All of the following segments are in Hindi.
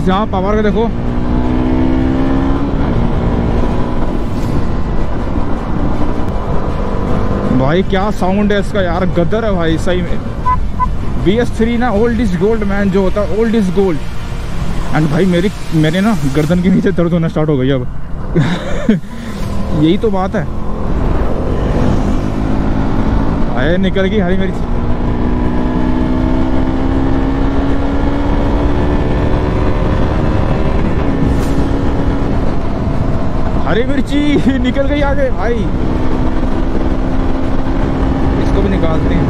गाइस यहाँ पावर का देखो, भाई क्या साउंड है इसका यार, गदर है भाई सही में। BS3 ना ओल्ड इज गोल्ड मैन, जो होता है ओल्ड इज गोल्ड। एंड भाई मेरे ना गर्दन के नीचे दर्द होना स्टार्ट हो गई अब यही तो बात है। अरे निकल गई हरी मिर्ची। हरी मिर्ची निकल गई आगे भाई, इसको भी निकालते हैं।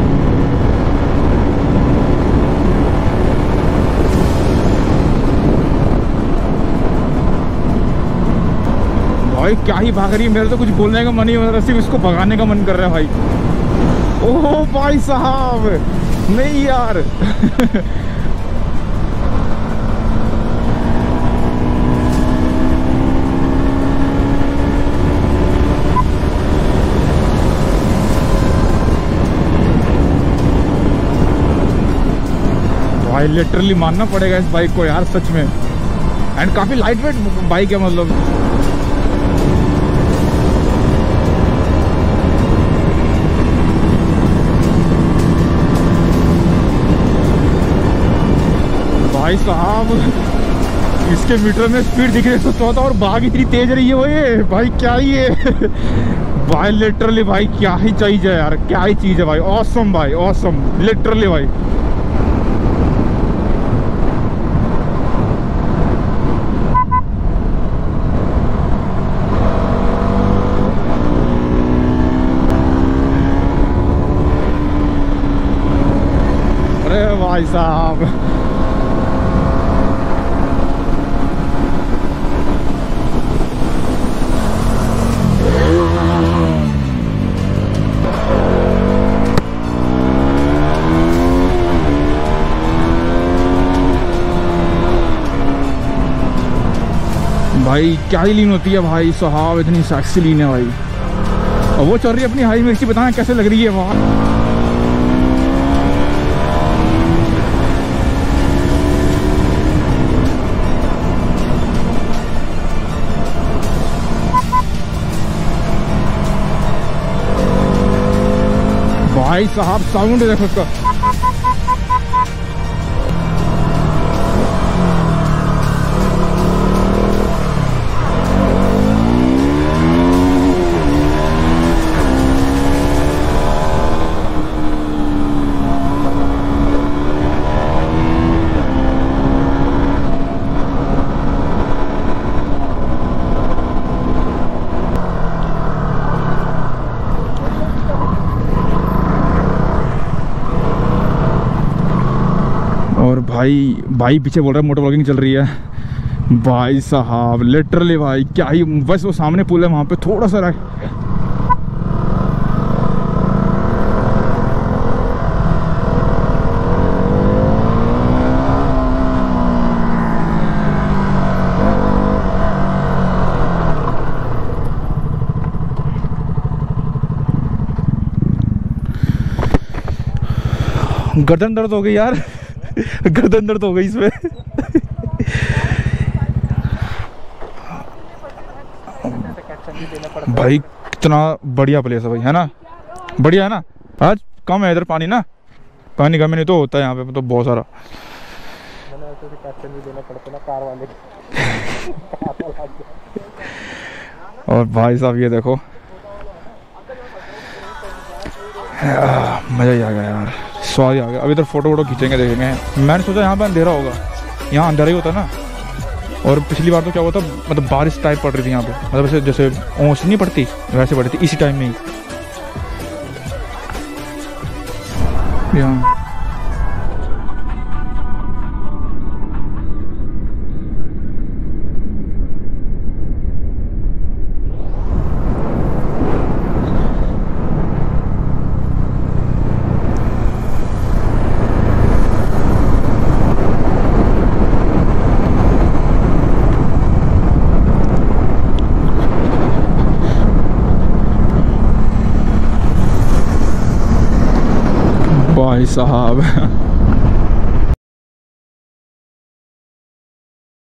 भाई क्या ही भाग रही है, मेरे तो कुछ बोलने का मन ही हो रहा, सिर्फ इसको भगाने का मन कर रहा है भाई। ओह भाई साहब नहीं यार भाई लिटरली मानना पड़ेगा इस बाइक को यार सच में। एंड काफ़ी लाइट वेट बाइक है, मतलब भाई साहब इसके मीटर में स्पीड दिख रही है 114 और भाग इतनी तेज रही है वो। ये भाई क्या ही है भाई लिटरली, भाई क्या ही चीज़ है यार, क्या ही चीज़ है भाई। ऑसम भाई ऑसम लिटरली भाई। भाई साहब भाई क्या ही लीन होती है भाई साहब, इतनी सेक्सी लीन है भाई। और वो चल रही है अपनी हरी मिर्ची, बताएं कैसे लग रही है वहाँ। भाई साहब साउंड देखो इसका, और भाई पीछे बोल रहा है मोटर ब्लॉगिंग चल रही है भाई साहब लिटरली। भाई क्या ही, बस वो सामने पुल है वहाँ पे थोड़ा सा गर्दन दर्द हो गई यार गर्दन दर्द हो गई इसमें भाई कितना बढ़िया प्लेस है भाई, है ना बढ़िया है ना। आज कम है इधर पानी ना, पानी कम नहीं तो होता है यहाँ पे तो बहुत सारा। और भाई साहब ये देखो मज़ा ही आ गया यार, स्वाद ही आ गया। अब इधर फोटो वोटो खींचेंगे देखेंगे। मैंने सोचा यहाँ पर अंधेरा होगा, यहाँ अंधेरा ही होता ना। और पिछली बार तो क्या हुआ था, मतलब बारिश टाइप पड़ रही थी यहाँ पे, मतलब ऐसे जैसे ओस नहीं पड़ती वैसे पड़ती थी इसी टाइम में ही यहाँ। भाई साहब